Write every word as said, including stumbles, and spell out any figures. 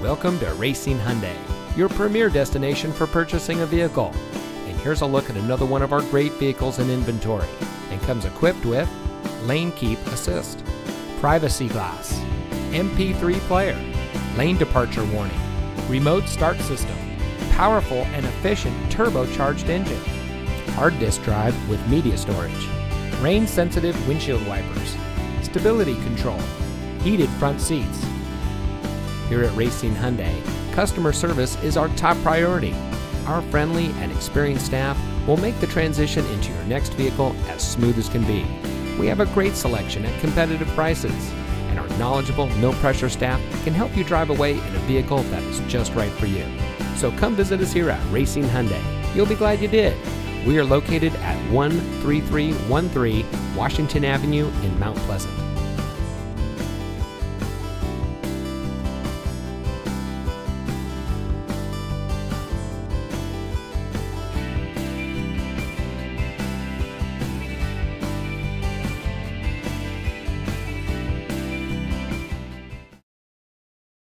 Welcome to Racine Hyundai, your premier destination for purchasing a vehicle. And here's a look at another one of our great vehicles in inventory, and comes equipped with Lane Keep Assist, Privacy Glass, M P three player, Lane Departure Warning, Remote Start System, powerful and efficient turbocharged engine, hard disk drive with media storage, rain sensitive windshield wipers, stability control, heated front seats. Here at Racine Hyundai, customer service is our top priority. Our friendly and experienced staff will make the transition into your next vehicle as smooth as can be. We have a great selection at competitive prices, and our knowledgeable, no-pressure staff can help you drive away in a vehicle that is just right for you. So come visit us here at Racine Hyundai. You'll be glad you did. We are located at one three three one three Washington Avenue in Mount Pleasant.